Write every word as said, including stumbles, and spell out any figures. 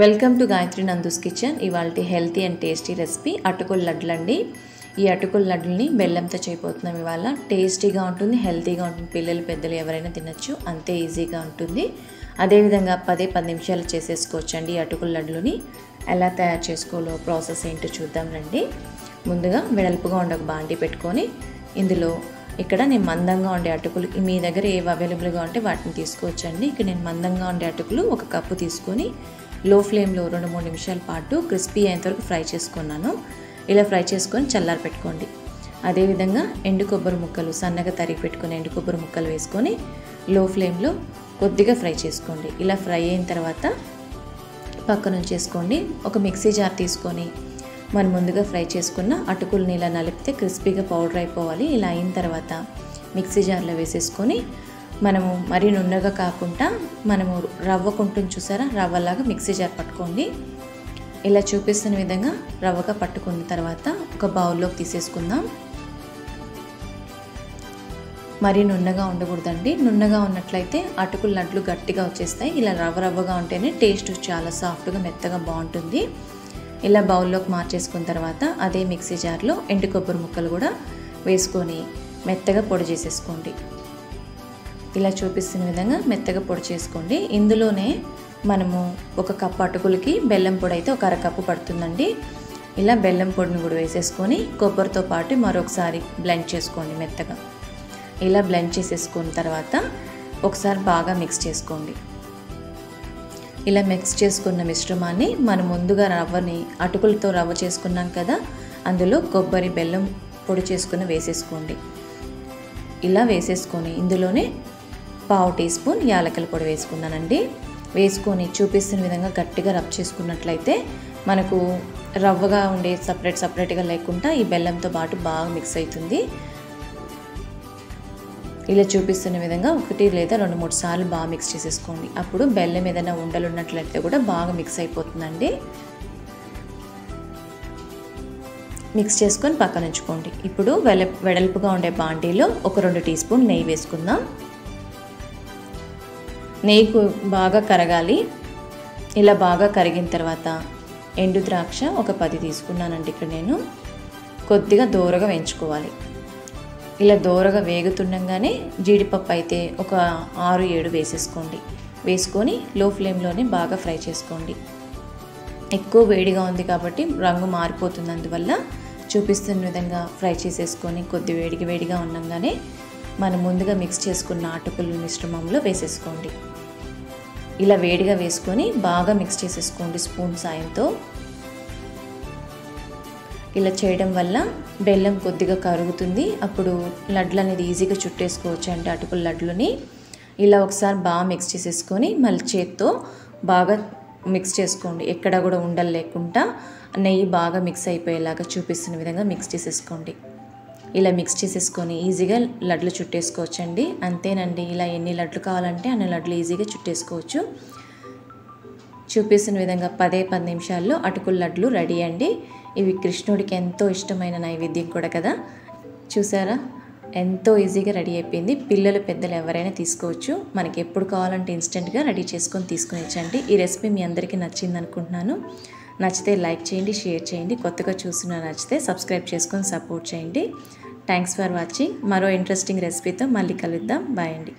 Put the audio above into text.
Welcome to Gayatri Nandu's kitchen. ఇవాల్టి healthy and tasty recipe అటుకుల లడ్లు అండి. ఈ అటుకుల లడ్లని బెల్లంతో చేయబోతున్నాం. ఇవాళ టేస్టీగా ఉంటుంది, హెల్తీగా ఉంటుంది, పిల్లలు పెద్దలు ఎవరైనా తినచ్చు, అంతే ఈజీగా ఉంటుంది. అదేవిధంగా పదే పది నిమిషాలు చేసేసుకోవచ్చండి. ఈ అటుకుల లడ్లని ఎలా తయారు చేసుకోవాలో ప్రాసెస్ ఏంటో చూద్దాం రండి. ముందుగా వెడల్పుగా ఉండే ఒక బాండి పెట్టుకొని ఇందులో ఇక్కడ నేను మందంగా ఉండే అటుకులు, మీ దగ్గర ఏవి అవైలబుల్గా ఉంటే వాటిని తీసుకోవచ్చండి. ఇక్కడ నేను మందంగా ఉండే అటుకులు ఒక కప్పు తీసుకొని లో ఫ్లేమ్లో రెండు మూడు నిమిషాల పాటు క్రిస్పీ అయ్యేంతవరకు ఫ్రై చేసుకున్నాను. ఇలా ఫ్రై చేసుకొని చల్లారి పెట్టుకోండి. అదేవిధంగా ఎండు కొబ్బరి ముక్కలు సన్నగా తరిగి పెట్టుకుని ఎండు కొబ్బరి ముక్కలు వేసుకొని లో ఫ్లేమ్లో కొద్దిగా ఫ్రై చేసుకోండి. ఇలా ఫ్రై అయిన తర్వాత పక్కన ఉంచేసుకోండి. ఒక మిక్సీ జార్ తీసుకొని మనం ముందుగా ఫ్రై చేసుకున్న అటుకుల్ని ఇలా నలిపితే క్రిస్పీగా పౌడర్ అయిపోవాలి. ఇలా అయిన తర్వాత మిక్సీ జార్లో వేసేసుకొని మనము మరీ నున్నగా కాకుండా మనము రవ్వకుంటుంది చూసారా, రవ్వలాగా మిక్సీ జార్ పట్టుకోండి. ఇలా చూపిస్తున్న విధంగా రవ్వగా పట్టుకున్న తర్వాత ఒక బౌల్లోకి తీసేసుకుందాం. మరీ నున్నగా ఉండకూడదండి. నున్నగా ఉన్నట్లయితే అటుకులు లడ్లు గట్టిగా వచ్చేస్తాయి. ఇలా రవ్వ రవ్వగా ఉంటేనే టేస్ట్ చాలా సాఫ్ట్గా మెత్తగా బాగుంటుంది. ఇలా బౌల్లోకి మార్చేసుకున్న తర్వాత అదే మిక్సీ జార్లో ఎండు కొబ్బరి ముక్కలు కూడా వేసుకొని మెత్తగా పొడి చేసేసుకోండి. ఇలా చూపిస్తున్న విధంగా మెత్తగా పొడి చేసుకోండి. ఇందులోనే మనము ఒక కప్పు అటుకులకి బెల్లం పొడి అయితే ఒక అరకప్పు పడుతుందండి. ఇలా బెల్లం పొడిని కూడా వేసేసుకొని కొబ్బరితో పాటు మరొకసారి బ్లెండ్ చేసుకోండి మెత్తగా. ఇలా బ్లెండ్ చేసేసుకున్న తర్వాత ఒకసారి బాగా మిక్స్ చేసుకోండి. ఇలా మిక్స్ చేసుకున్న మిశ్రమాన్ని మనం ముందుగా రవ్వని అటుకులతో రవ్వ చేసుకున్నాం కదా, అందులో కొబ్బరి బెల్లం పొడి చేసుకుని వేసేసుకోండి. ఇలా వేసేసుకొని ఇందులోనే పావు టీ స్పూన్ యాలకుల పొడి వేసుకున్నానండి. వేసుకొని చూపిస్తున్న విధంగా గట్టిగా రబ్ చేసుకున్నట్లయితే మనకు రవ్వగా ఉండే సపరేట్ సపరేట్గా లేకుండా ఈ బెల్లంతో పాటు బాగా మిక్స్ అవుతుంది. ఇలా చూపిస్తున్న విధంగా ఒకటి లేదా రెండు మూడు సార్లు బాగా మిక్స్ చేసేసుకోండి. అప్పుడు బెల్లం ఏదైనా ఉండలు ఉన్నట్లయితే కూడా బాగా మిక్స్ అయిపోతుందండి. మిక్స్ చేసుకొని పక్కన ఉంచుకోండి. ఇప్పుడు వెల వెడల్పుగా ఉండే బాండీలో ఒక రెండు టీ స్పూన్ నెయ్యి వేసుకుందాం. నెయ్యి బాగా కరగాలి. ఇలా బాగా కరిగిన తర్వాత ఎండు ద్రాక్ష ఒక పది తీసుకున్నానండి. ఇక్కడ నేను కొద్దిగా దోరగా వేయించుకోవాలి. ఇలా దోరగా వేగుతుండగానే జీడిపప్పు అయితే ఒక ఆరు ఏడు వేసేసుకోండి. వేసుకొని లో ఫ్లేమ్లోనే బాగా ఫ్రై చేసుకోండి. ఎక్కువ వేడిగా ఉంది కాబట్టి రంగు మారిపోతుంది. అందువల్ల చూపిస్తున్న విధంగా ఫ్రై చేసేసుకొని కొద్ది వేడికి వేడిగా ఉండగానే మనం ముందుగా మిక్స్ చేసుకున్న అటుకుల మిశ్రమంలో వేసేసుకోండి. ఇలా వేడిగా వేసుకొని బాగా మిక్స్ చేసేసుకోండి స్పూన్ సాయంతో. ఇలా చేయడం వల్ల బెల్లం కొద్దిగా కరుగుతుంది. అప్పుడు లడ్లు అనేది ఈజీగా చుట్టేసుకోవచ్చు అంటే అటుకుల లడ్లని. ఇలా ఒకసారి బాగా మిక్స్ చేసేసుకొని మళ్ళీ చేత్తో బాగా మిక్స్ చేసుకోండి. ఎక్కడ కూడా ఉండలు లేకుండా నెయ్యి బాగా మిక్స్ అయిపోయేలాగా చూపిస్తున్న విధంగా మిక్స్ చేసేసుకోండి. ఇలా మిక్స్ చేసేసుకొని ఈజీగా లడ్లు చుట్టేసుకోవచ్చండి. అంతేనండి. ఇలా ఎన్ని లడ్లు కావాలంటే అన్ని లడ్లు ఈజీగా చుట్టేసుకోవచ్చు. చూపిస్తున్న విధంగా పదే పది నిమిషాల్లో అటుకుల లడ్లు రెడీ అండి. ఇవి కృష్ణుడికి ఎంతో ఇష్టమైన నైవేద్యం కూడా కదా. చూసారా, ఎంతో ఈజీగా రెడీ అయిపోయింది. పిల్లలు పెద్దలు ఎవరైనా తీసుకోవచ్చు. మనకి ఎప్పుడు కావాలంటే ఇన్స్టెంట్గా రెడీ చేసుకొని తీసుకునిచ్చండి. ఈ రెసిపీ మీ అందరికీ నచ్చింది అనుకుంటున్నాను. నచ్చితే లైక్ చేయండి, షేర్ చేయండి. కొత్తగా చూస్తున్నా నచ్చితే సబ్స్క్రైబ్ చేసుకొని సపోర్ట్ చేయండి. Thanks for watching. మరో ఇంట్రెస్టింగ్ రెసిపీతో మళ్ళీ కలుద్దాం. బాయ్ అండి.